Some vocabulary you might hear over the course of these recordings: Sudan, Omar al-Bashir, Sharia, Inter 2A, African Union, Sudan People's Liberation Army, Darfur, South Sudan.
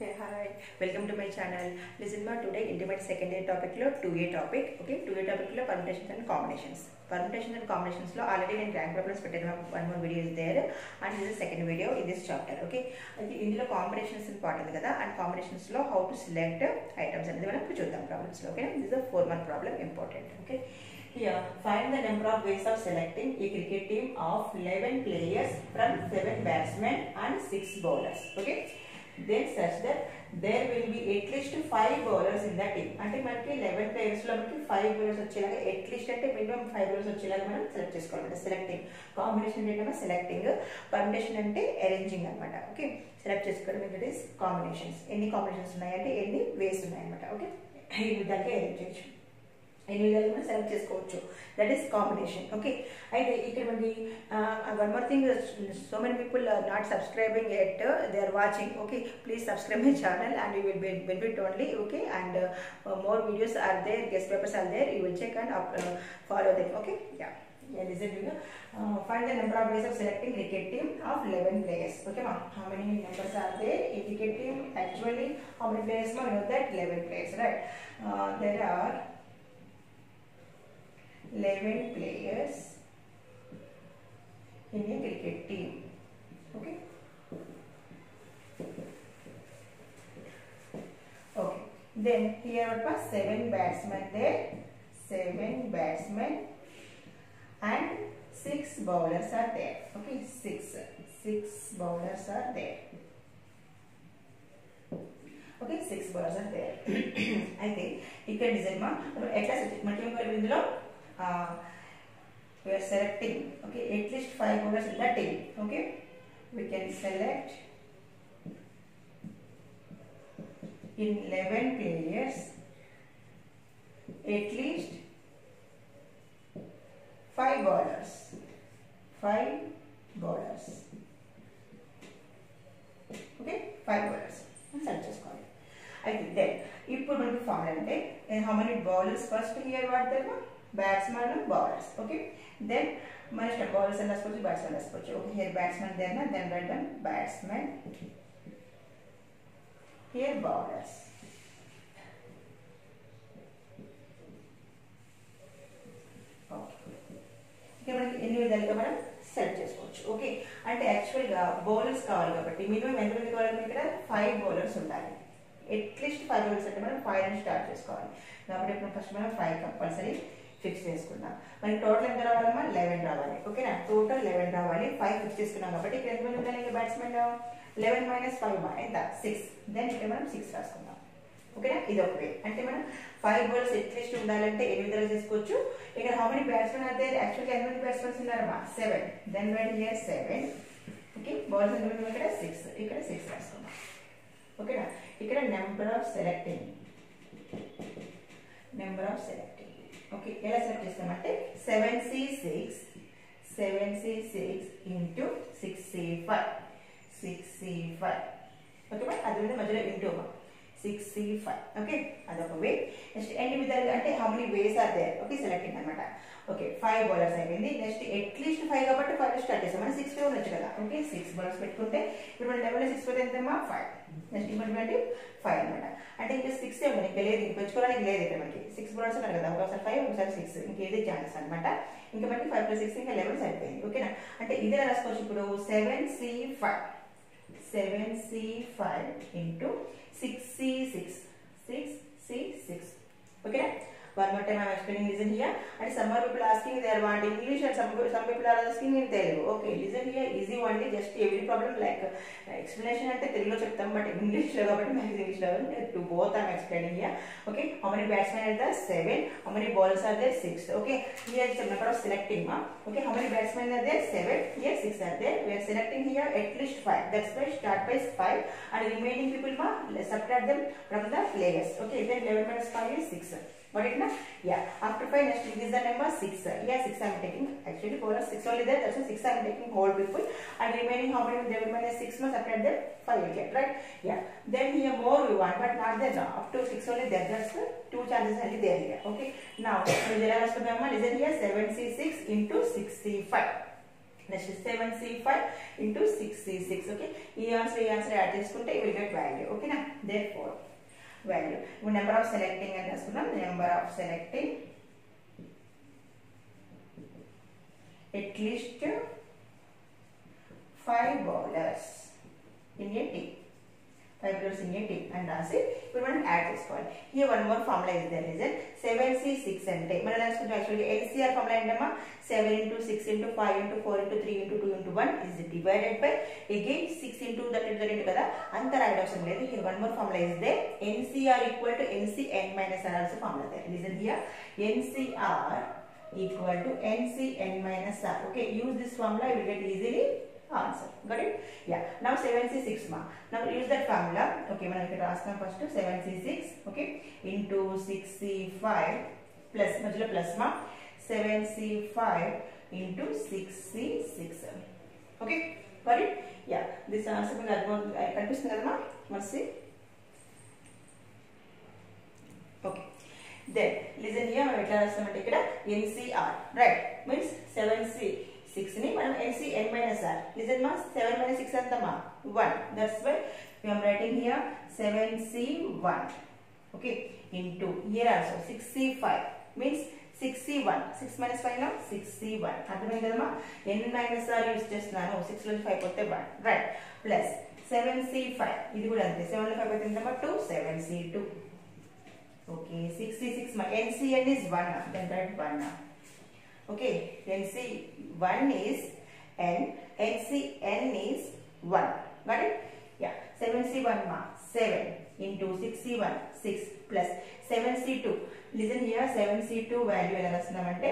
Hey, hi, welcome to my channel. Listen ma today intimate secondary topic lo 2A topic. Okay, 2A topic lo permutations and combinations. Permutations and combinations lo already in rank problems pettanu one more video is there and this is the second video in this chapter. Okay, indilo combinations important kada and combinations lo how to select items anedi manaku chuddam problems lo. Okay, this is the 4-1 problem important. Okay, here find the number of ways of selecting a cricket team of 11 players from 7 batsmen and 6 bowlers. Okay, then such that there will be at least 5 bowlers in the team. Ante manaki 11 players lo manaki 5 bowlers vachelaga at least ante minimum 5 bowlers vachelaga manam select chesukovali. Selecting combination ante selecting, permutation ante arranging anamata. Okay, select chesukovali means it is combinations. Any combinations unnai ante any ways unnai anamata. Okay, ee vidhanga arrange cheyachu. Any value mana select chesukochu, that is combination. Okay, aithe ikkada mandi one more thing, so many people are not subscribing yet, they are watching. Okay, please subscribe my channel and you will benefit only. Okay, and more videos are there, guest papers are there, you will check and follow them. Okay, yeah, is it you find the number of ways of selecting cricket team of 11 players. Okay ma, how many numbers are there in cricket team? Actually how many players ma, you know that 11 players, right? There are 11 players in a cricket team. Okay. Okay. Then here what was 7 batsmen there, 7 batsmen and 6 bowlers are there. Okay, 6 bowlers are there. Okay, 6 bowlers are there. I think you can design ma. At last multiple in the we are selecting, okay, at least 5 bowlers in the team. Okay, we can select in 11 players at least 5 bowlers. 5 bowlers. Okay, 5 bowlers. And such as call. I think then if we want to form and how many bowlers first here what there were? Batsman and bowlers. Okay, then managed bowlers and raspochu, batsman raspochu. Okay, here batsman there na, then write down batsman, here bowlers. Okay, ఇక్కడ మనకి ఎన్ని విధాలుగా మనం set చేసుకోవచ్చు. Okay, అంటే యాక్చువల్గా bowlers కావాలి కాబట్టి మినిమం ఎంతమంది కావాలంటే ఇక్కడ 5 బౌలర్స్ ఉండాలి. అట్లీస్ట్ 5 బౌలర్స్ అంటే మనం 5 నుంచి స్టార్ట్ చేసుకోవాలి. కాబట్టి ఇప్పుడు ఫస్ట్ మనం 5 కంపల్సరీ ఫిక్స్ చేసుకున్నాం. మరి టోటల్ ఎంత రావాలమ్మా? 11 రావాలి. ఓకేనా, టోటల్ 11 రావాలి. 5 ఫిక్స్ చేసుకున్నాం కాబట్టి ఇక్కడ ఎంత మంది ఉండాలి? బ్యాట్స్మెన్ 11 మైనస్ 5 ఎంత 6. దెన్ ఇక్కడ మనం 6 రాసుకుందాం. ఓకేనా, ఇది ఒక వే. అంటే మనం 5 బౌలర్స్ అట్లీస్ట్ ఉండాలంటే 8 డ్రా చేసుకోవచ్చు. ఇక్కడ హౌ మెనీ బ్యాట్స్మెన్ అయితే యాక్చువల్గా ఎంత మంది బ్యాట్స్మెన్స్ ఉన్నారమ్మా? 7. Then right here 7. Okay, bowlers ఎంత మంది? ఇక్కడ 6. ఇక్కడ 6 రాసుకుందాం. ఓకేనా, ఇక్కడ నెంబర్ ఆఫ్ సెలెక్టింగ్. Okay, ఎలా సెలెక్ట్ చేస్తామంటే 7C6 into 6C5. ఓకే మా, అది మీద మధ్యలో ఇంటూ 6C5. ఓకే, అదొక వే. నెక్స్ట్ ఎన్ని విధాలుగా అంటే how many ways are there. Okay, selecting అనమాట. ఓకే, 5 బౌలర్స్ అయిపోయింది. నెక్స్ట్ అట్లీస్ట్ 5 కాబట్టి 5 స్టార్ట్ చేస్తాం. మనం 6 ఉండొచ్చు కదా. ఓకే, 6 బౌలర్స్ పెట్టుకుంటే ఇప్పుడు మన లెవెల్లో 6 పోతే ఎంతమ్మా? 5. నెక్స్ట్ ఇంపార్టెంట్ 5 అనమాట. అంటే ఇంకా 6 ఏమో ఇంకా లేదు, ఇంకా పెంచుకోవడానికి లేదు. ఇక్కడ మనకి 6 బౌలర్స్ ఉన్నారు కదా, ఒకసారి 5 ఒకసారి 6, ఇంకేదే ఛాన్స్ అనమాట. ఇంకా మనకి 5 + 6 ఇంకా 11 సరిపోయింది. ఓకేనా, అంటే ఇది రాసుకోవచ్చు ఇప్పుడు 7C5 into 6C6. Okay, one more time I am explaining. Listen here, and some people asking they are want English and some people are asking in Telugu. Okay, listen here, easy only, just every problem like explanation ante Telugu cheptam, but English lo kabatti max English level to both I am explaining here. Okay, how many batsmen are there? 7. How many bowlers are there? 6. Okay, here is the number of selecting ma. Okay, how many batsmen are there? 7. Here 6 are there. We are selecting here at least 5. That's why start by 5 and remaining people ma subtract them from the players. Okay, then 11 − 5 is 6. Got it na? Yeah. After 5, next it is the number 6. Yeah, 6 I am taking. Actually, 4 or 6 only there. That's why 6 I am taking whole people. And remaining how many? 11 − 6 must after that 5 will get, right? Yeah. Then here more we want, but not there. No. Up to 6 only there. That's 2 chances only there here. Okay. Now, so there are also listen here 7C6 into 6C5. Next is 7C5 into 6C6. Okay. E answer add చేసుకుంటే you will get value. Okay na? Therefore, value. Number of selecting and at least 5 bowlers in a team. 5 bowlers in a team. And that's it. We want to add this one. Here one more formula is there. Is it 7C6 and 10? Actually, LCR formula 7 into 6 into 5 into 4 into 3 into 2 into 1 is divided by again 6 into that. And the right option is here. One more formula is there. NCR equal to NCN minus R also formula there. Listen here. NCR equal to NCN minus R. Okay, use this formula, you will get easily answer. Got it? Yeah. Now 7C6 ma. Now use that formula. Okay, when I get asked first to 7C6, okay, into 6C5 plus, module plus ma, 7C5 into 6C6. Okay, got it? Yeah. This answer will confuse me, ma. Must see. Okay. Then listen here, I will take NCR, right? Means 7C6 ni NCN minus R. Listen ma, 7 minus 6 and the ma 1. That's why we are writing here 7C1. Okay, into here also 6C5 means 6C1. 6 minus 5 now 6C1. N minus R is just now 6 plus 5 potte 1, right? Plus 7C5. This good answer. 7 plus 5 2 7C2. Okay, 6C6 ma NCN is 1, then write 1. Okay, NC1 is N, NCN is 1. Got it? Yeah, 7C1 ma 7 into 6C1 6 plus 7C2. Listen here, 7C2 value ela rastunnamante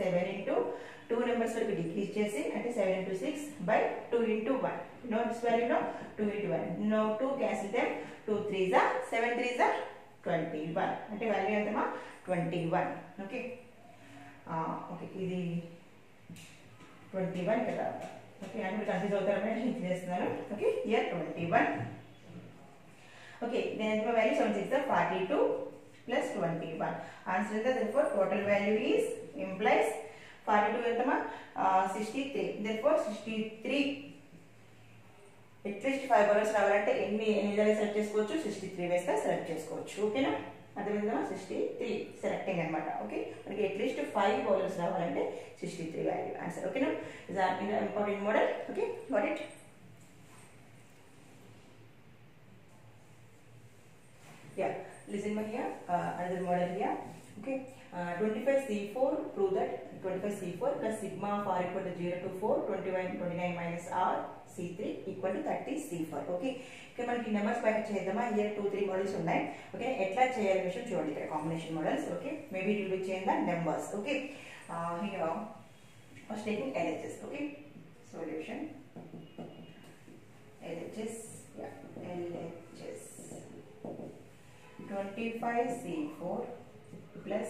7 into 2 numbers will be decreased chesi ante 7 into 6 by 2 into 1. You know this value now 2 into 1. Now 2 cancel them. 2 3s are 7 3s are 21. Ante value ante ma 21. Okay. Okay. Idi 21 kada. Okay. And we confuse avutharane check chestunnanu. Okay. Here 21. Okay. Then the value 76 is 42 plus 21. Answer is therefore total value is implies 42 ante ma 63. Therefore 63. At least 5 bowlers ravalante any daily select chesukochu 63 ways ga select chesukochu. Okay na, adu vidhanga 63 selecting anamata. Okay, manaki at least 5 bowlers ravalante 63 value answer. Okay na, is an important model. Okay, got it? Yeah, listen ma here, another model here. Okay, 25C4, prove that 25C4 plus sigma of r equal to 0 to 4, 29 minus r C3 equal to 30C4. Okay. Okay, manaki numbers by cheyadama here 2 3 models unnai. Okay, etla cheyali vision chudandi ikkada combination models. Okay, maybe it will be change the numbers. Okay, here first taking LHS. Okay, solution LHS. Yeah, LHS 25C4 plus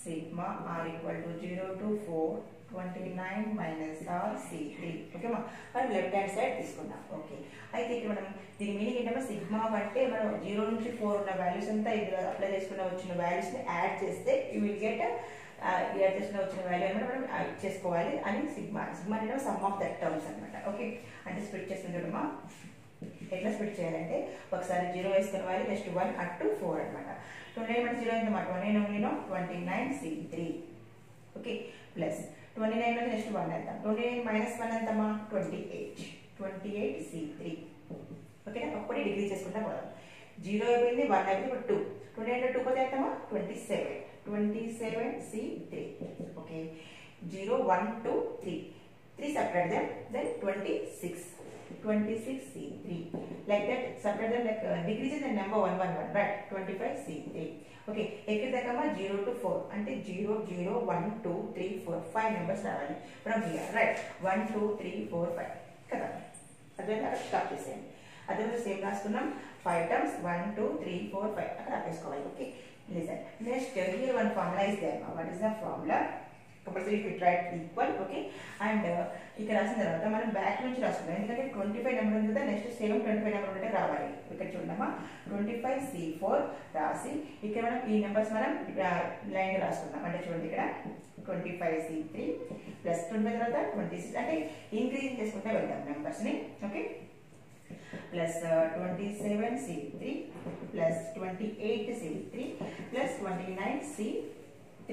sigma r equal to 0 to 4 29 minus R C3. Okay ma, and left hand side this one. Okay, I think madam the meaning is sigma ante madam 0 to 4 ఉన్న values anta idra apply చేసుకున్న వచ్చిన values ని add చేస్తే you will get add చేసుకున్న వచ్చిన value అన్నమాట మనం add చేసుకోవాలి అని sigma అంటే sum of that terms అన్నమాట. Okay, అంటే split చేస్తుంటాడు మా. ఎట్లా స్ప్లిట్ చేయాలంటే ఒకసారి 0 వేసుకోవాలి, నెక్స్ట్ 1 అటు 4 అన్నమాట. 29 minus 0 ఎంత మా 29C3. Okay, plus 29 minus next 1 and 29 minus 1 and 28 C3. Okay, now we degree just 0 1 but 2 28 2 27 C3. Okay, 0 1 2 3 3 separate them, then 26 C3. Like that separate them, like decreases the number 1 1 1, right? 25 C3. Okay, ekid dakama 0 to 4 ante 0 0 1 2 3 4 5 numbers avali from here, right? 1 2 3 4 5 kada adena stop this same adena same rastunam 5 times 1 2 3 4 5 akada appesukovali. Okay, listen, next here one formula is there. What is the formula? compulsory fit right equal, okay. And ఇక్కడ రాసిన తర్వాత మనం back నుంచి రాసుకుందాం ఎందుకంటే 25 number ఉంది కదా next same 25 number ఉంటది రావాలి ఇక్కడ చూడమా 25C4 రాసి ఇక్కడ మనం ఈ నంబర్స్ మనం లైన్ రాసుకుందాం అంటే చూడండి ఇక్కడ 25C3 ప్లస్ 25 తర్వాత 26 అంటే ఇంక్రీజ్ చేసుకుంటూ వెళ్తాం నంబర్స్ ని okay plus 27C3 plus 28C3 plus 29C3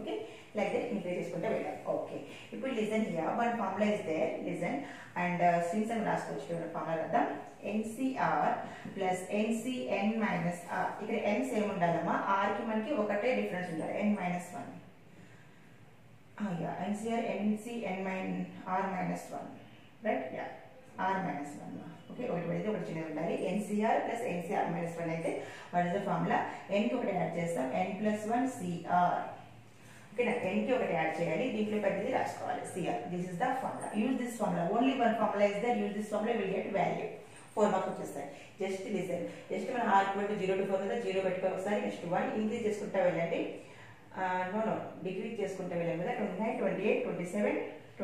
okay like that increase చేసుకుంటూ వెళ్ళాం okay ఇప్పుడు listen here one formula is there listen and since I'm last question formula రాద్దాం NCR plus NCN minus R ఇక్కడ n same ఉండాలమా r కి మనకి ఒకటే difference ఉండాలి n-1 yeah NCR NCN r -1 right yeah r-1 okay ఒకటి ఒకటి ఉండాలి ncr plus ncr -1 అయితే what is the formula n కి ఒకటి యాడ్ చేస్తాం n+1 cr okay na n కి ఒకటి యాడ్ చేయాలి దీంట్లో పెద్దది రాసుకోవాలి cr this is the formula use this formula only one formula is there use this formula will get value 4 mark వచ్చేస్తాయి just listen just మనం r = 0 to 4 కదా 0 పెట్టుకొని ఒకసారి next 1 ఇంక్రీజ్ చేసుకుంటూ వెళ్ళండి no డిక్రీజ్ చేసుకుంటూ వెళ్ళాం కదా 29 28 27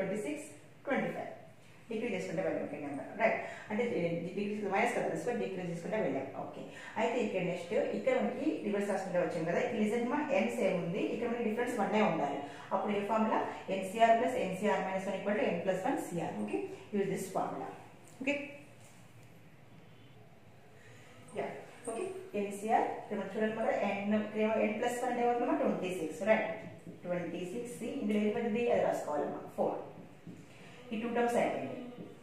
26 25 డిక్రీజ్ చేసుకుంటూ వెళ్ళాం ఓకే నెంబర్ రైట్ అంటే డిక్రీజ్ మైనస్ కదా సో డిక్రీజ్ చేసుకుంటూ వెళ్ళాం ఓకే అయితే ఇక్కడ నెక్స్ట్ ఇక్కడ మనకి రివర్స్ రాసుకుంటూ వచ్చింది కదా ఇక్కడ నిజంగా n సేమ్ ఉంది ఇక్కడ మనకి డిఫరెన్స్ 1 ఉండాలి అప్పుడు ఈ formula ncr + ncr - 1 = n+1 cr okay use this formula okay yeah okay ncr మనం చూడండి కదా n+1 అంటే ఏమవుతుందో 26 రైట్ 26c ఇందులో ఏది పెద్దది అది రాసుకోవాలమా 4 ఈ 2 టర్మ్స్ అయిపోయింది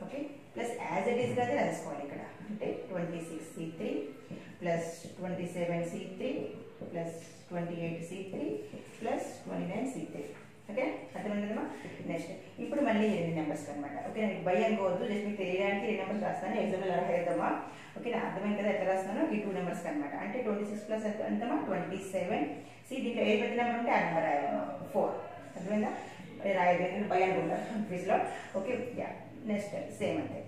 okay plus as it is గానే రాసుకోవాలి ఇక్కడ అంటే 26c3 plus 27c3 plus 28c3 plus 29c3 okay అర్థమైందమ్మా నెక్స్ట్ ఇప్పుడు మళ్ళీ ఈ రెండు నెంబర్స్ అన్నమాట ఓకే నాకు బై అనుకోవద్దు జస్ట్ మీకు తెలియడానికి రెండు నెంబర్స్ రాస్తాను ఎగ్జాంపుల్ అలా చేద్దామా ఓకే నాకు అర్థమైంది కదా ఎట్లా రాస్తాను ఈ 2 నెంబర్స్ అన్నమాట అంటే 26 ప్లస్ ఎంతమా 27 సి దీంట్లో ఏ పెద్ద నెంబర్ ఉంటే ఆ నెంబర్ రాయాలి 4 అర్థమైందా రాయలేదు బై అనుకుంటారు ఫీజ్లో ఓకే యా నెక్స్ట్ సేమ్ అంతే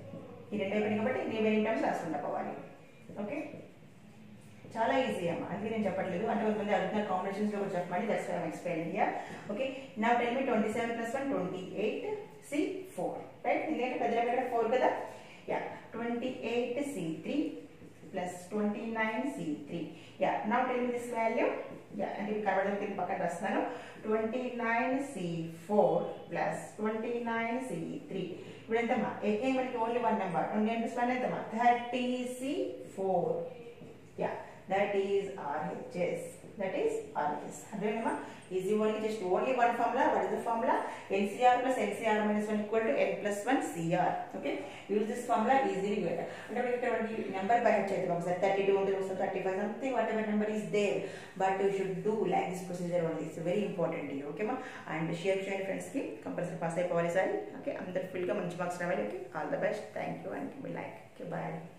ఈ రెండు అయిపోయింది కాబట్టి నేను వేరే టైమ్స్ రాసుకుంటా పోవాలి ఓకే చాలా ఈజీ అమ్మ అందుకే నేను చెప్పట్లేదు అంటే కొంతమంది అడుగుతున్నారు కాంబినేషన్స్లో కూడా చెప్పమని that's I am explain here okay నా టెల్ మీ 27 + 1 28C4 రైట్ ఎందుకంటే పెద్దల కదా 4 కదా yeah 28C3 plus 29C3 yeah now tell me this value yeah and you covered it in pakka rasthanu 29C4 plus 29C3 ipudu entha ma again maniki only one number 29 + 1 entha ma 30C4 yeah that is RHS adeyama easy only just only one formula what is the formula ncr plus ncr - 1 = n+1 cr okay use this formula easily get అంటే మనకి number by head చేద్దాం ఒకసారి 32 ఉంది ఒకసారి 35 something whatever number is there but you should do like this procedure only it's very important to you okay మా and share చేయండి friends కి compulsory pass అయిపోవాలి సార్ ఓకే అందరూ ఫుల్ గా మంచి మార్క్స్ రావాలి okay all the best thank you and bye like okay by